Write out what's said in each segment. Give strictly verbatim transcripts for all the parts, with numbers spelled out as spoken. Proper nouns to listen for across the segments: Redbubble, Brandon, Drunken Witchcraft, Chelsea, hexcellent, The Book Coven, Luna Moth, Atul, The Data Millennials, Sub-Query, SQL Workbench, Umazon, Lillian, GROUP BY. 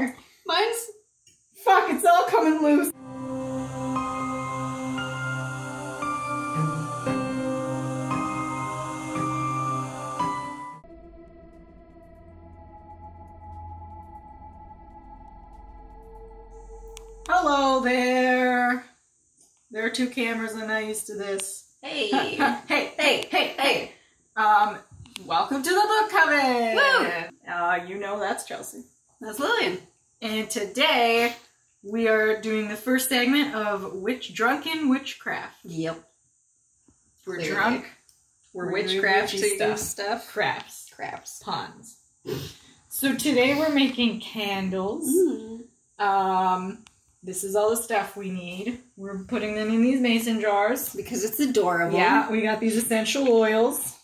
there. Mine's, fuck, it's all coming loose. Hello there. There are two cameras and I'm used to this. Hey. Hey, hey, hey, hey. Um, welcome to the book coven. Woo! Uh, you know that's Chelsea. That's Lillian. And today we are doing the first segment of Witch Drunken Witchcraft. Yep. We're Clearly. drunk. We're, we're witchcrafty stuff. stuff. Crafts. Crafts. Puns. So today we're making candles. Mm. Um... This is all the stuff we need. We're putting them in these mason jars. Because it's adorable. Yeah, we got these essential oils.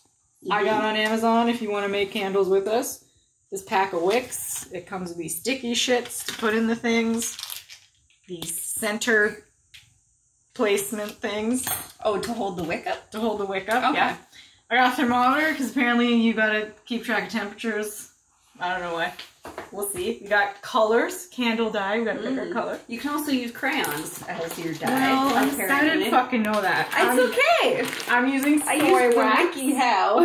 Mm-hmm. I got on Amazon if you want to make candles with us. This pack of wicks. It comes with these sticky shits to put in the things. These center placement things. Oh, to hold the wick up? To hold the wick up, okay. Yeah. I got a thermometer because apparently you got to keep track of temperatures. I don't know why. We'll see. We got colors, candle dye. We got to pick mm. our color. You can also use crayons as your dye. Well, I didn't fucking know that. It's I'm, okay. I'm using soy I use wax. Wacky how.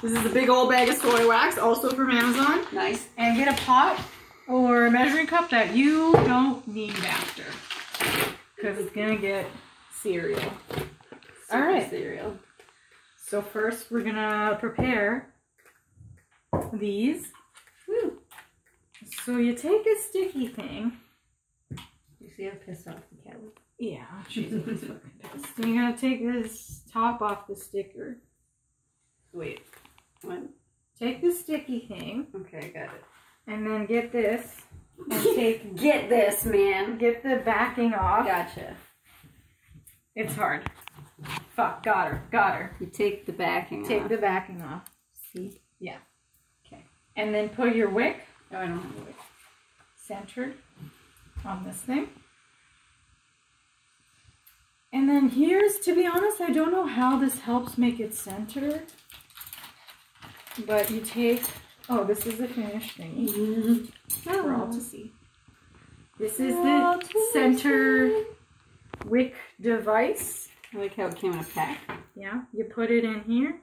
This is a big old bag of soy wax, also from Amazon. Nice. And get a pot or a measuring cup that you don't need after, because it's gonna get cereal. Super All right. Cereal. So first, we're gonna prepare these. Woo. So you take a sticky thing. You see, I pissed off the cat. Yeah, she's always fucking pissed. So you're gonna take this top off the sticker. Wait, what? Take the sticky thing. Okay, I got it. And then get this. And take get this, man. Get the backing off. Gotcha. It's hard. Fuck. Got her. Got her. You take the backing. Take off. the backing off. See? Yeah. And then put your wick, no, I don't have a wick, centered on this thing. And then here's, to be honest, I don't know how this helps make it centered, but you take, oh, this is the finished thingy mm-hmm. oh. for all to see. This is oh, the center see. wick device. I like how it came in a pack. Yeah, you put it in here.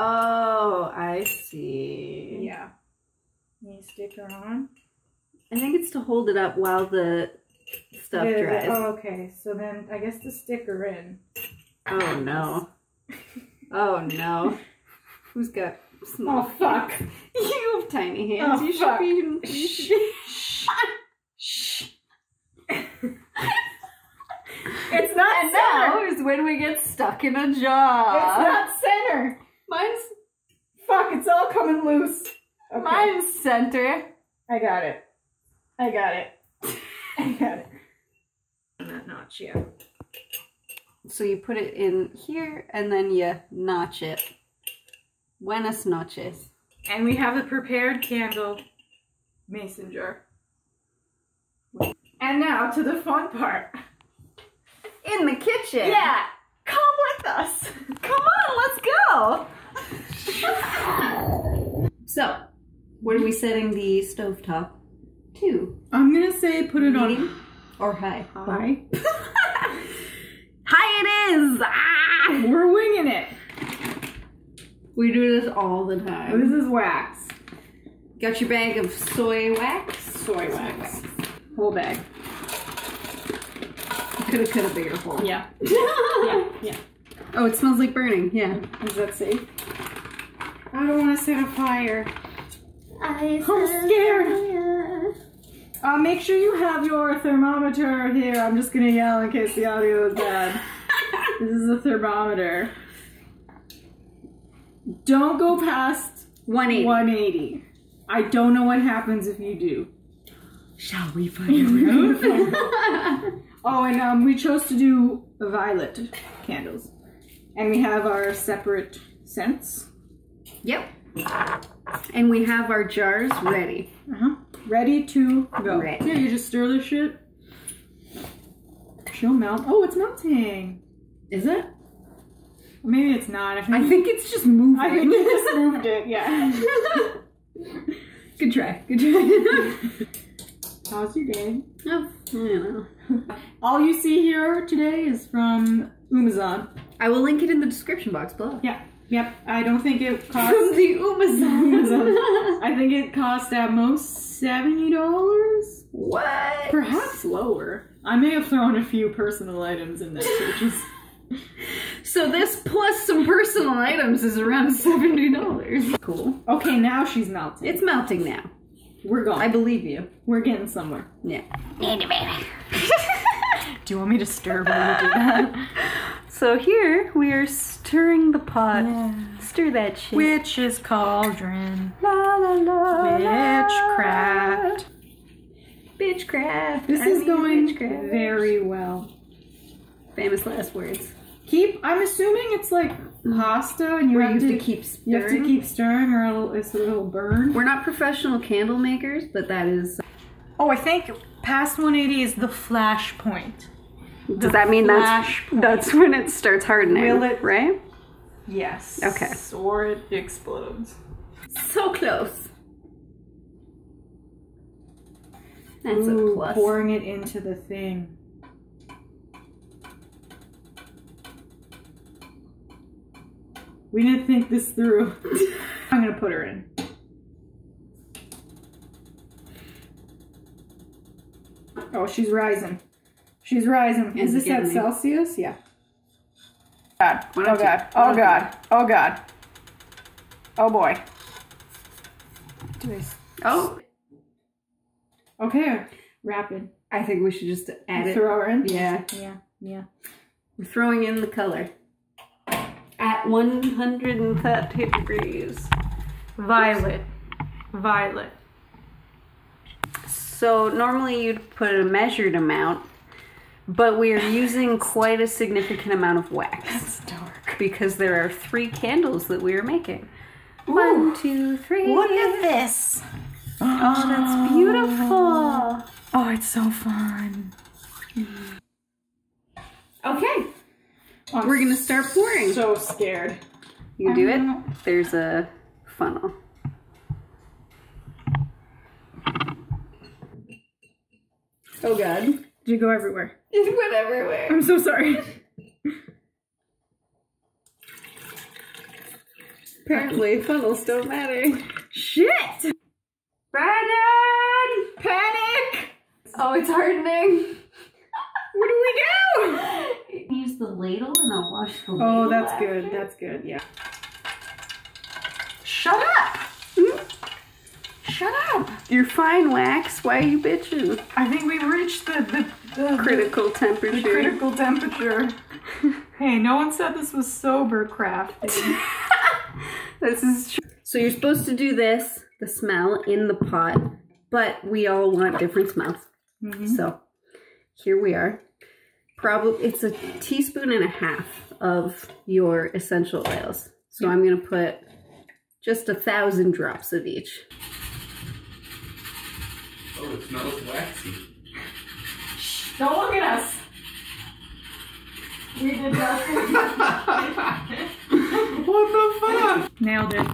Oh, I see. Yeah. You stick her on. I think it's to hold it up while the stuff the, dries. The, oh, okay. So then I guess the sticker in. Oh no. Oh no. Who's got small? Oh fuck! Hands? You have tiny hands. Oh, you fuck. should be. You should... Shh. It's not and center. Now is when we get stuck in a jar. It's not center. Mine's, fuck, it's all coming loose. Okay. Mine's center. I got it. I got it. I got it. That notch, yeah. So you put it in here and then you notch it. Buenas noches. And we have a prepared candle mason jar. And now to the fun part. In the kitchen. Yeah. Come with us. Come on, let's go. So, what are we setting the stovetop to? I'm going to say put it Medium on. Or high. High. High, high it is. Ah, we're winging it. We do this all the time. This is wax. Got your bag of soy wax? Soy, soy wax. wax. Whole bag. Could have cut a bigger hole. Yeah. Yeah. Yeah. Oh, it smells like burning. Yeah. Is that safe? I don't want to set a fire. I I'm scared. Uh, make sure you have your thermometer here. I'm just going to yell in case the audio is bad. This is a thermometer. Don't go past one eighty. one eighty. I don't know what happens if you do. Shall we find out? Oh, and um, we chose to do violet candles. And we have our separate scents. Yep. And we have our jars ready. Uh-huh. Ready to go. Ready. Yeah, you just stir this shit. She'll melt. Oh, it's melting. Is it? Maybe it's not. I think, I think it's just moving. I think it just moved it, yeah. Good try. Good try. How's your day? Oh, I don't know. All you see here today is from Umazon. I will link it in the description box below. Yeah. Yep. I don't think it cost... From the Umazon. Umazon. I think it cost at most seventy dollars. What? Perhaps lower. I may have thrown a few personal items in there, too. So this plus some personal items is around seventy dollars. Cool. Okay, now she's melting. It's melting now. We're going. I believe you. We're getting somewhere. Yeah. Need a baby. Do you want me to stir while you do that? So here we are stirring the pot. Yeah. Stir that shit. Witch's cauldron. La la la. Witchcraft. Bitchcraft. This I is going bitchcraft. very well. Famous last words. Keep. I'm assuming it's like pasta, and you, have, you to, have to keep stirring. You have to keep stirring, or it'll, it's a little burn. We're not professional candle makers, but that is. Oh, I think past one eighty is the flash point. Does the that mean that's point. that's when it starts hardening? Will it, right? Yes. Okay. Or it explodes. So close. That's Ooh, a plus. Pouring it into the thing. We didn't think this through. I'm gonna put her in. Oh, she's rising. She's rising. Is this at Celsius? Yeah. God. Oh God. Oh God. Oh God. Oh boy. Oh. Okay. Rapid. I think we should just add it. Throw her in? Yeah. Yeah. Yeah. We're throwing in the color. At one hundred thirty degrees. Violet. Violet. So normally you'd put a measured amount, but we're using quite a significant amount of wax. That's dark. Because there are three candles that we are making. Ooh, one, two, three. Look at this. Oh, that's beautiful. Oh, it's so fun. Okay. I'm We're gonna start pouring. So scared. You do it. There's a funnel. Oh God! Did you go everywhere? It went everywhere. I'm so sorry. Apparently, funnels don't matter. Shit! Brandon! Panic! Oh, it's hardening. What do we do? Use the ladle and I'll wash the ladle. Oh, that's after. good. That's good. Yeah. Shut up! Mm-hmm. Shut up! You're fine, wax. Why are you bitching? I think we reached the, the, the critical temperature. The critical temperature. Hey, no one said this was sober crafting. This is true. So you're supposed to do this, the smell, in the pot, but we all want different smells. Mm-hmm. So here we are. Probably it's a teaspoon and a half of your essential oils. So I'm gonna put just a thousand drops of each. Oh, it smells waxy. Shh, don't look at us. We did nothing. What the fuck? Nailed it.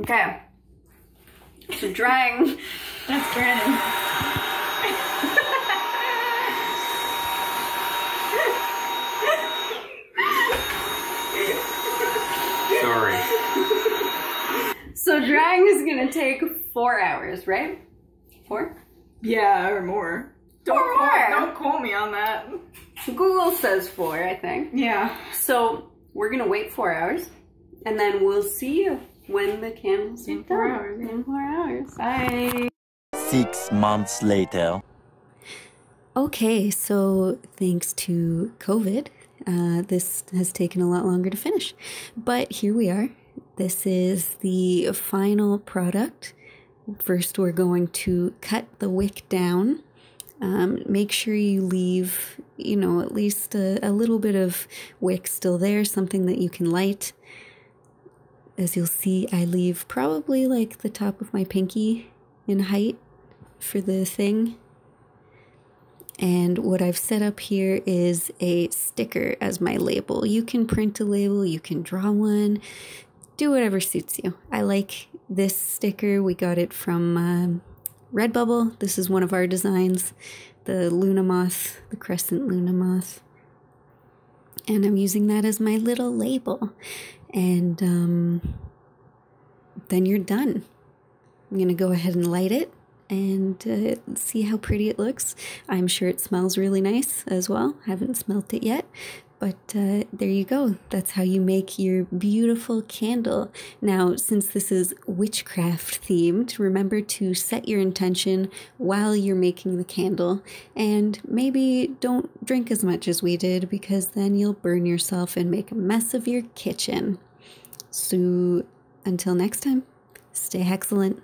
Okay. So drying. That's Brandon. Sorry. So drying is gonna take four hours, right? Four? Yeah, or more. Don't or more. Quote, don't quote me on that. Google says four, I think. Yeah. So we're gonna wait four hours, and then we'll see you when the candles are done. Four hours. In four hours. Bye. Six months later. Okay, so thanks to COVID, Uh, this has taken a lot longer to finish, but here we are. This is the final product. First, we're going to cut the wick down. Um, make sure you leave, you know, at least a, a little bit of wick still there, something that you can light. As you'll see, I leave probably like the top of my pinky in height for the thing. And what I've set up here is a sticker as my label. You can print a label, you can draw one, do whatever suits you. I like This sticker, we got it from um, Redbubble. This is one of our designs, the Luna Moth, the Crescent Luna Moth. And I'm using that as my little label. And um, then you're done. I'm going to go ahead and light it and uh, see how pretty it looks. I'm sure it smells really nice as well. I haven't smelt it yet. But uh, there you go. That's how you make your beautiful candle. Now, since this is witchcraft themed, remember to set your intention while you're making the candle. And maybe don't drink as much as we did, because then you'll burn yourself and make a mess of your kitchen. So until next time, stay hexcellent.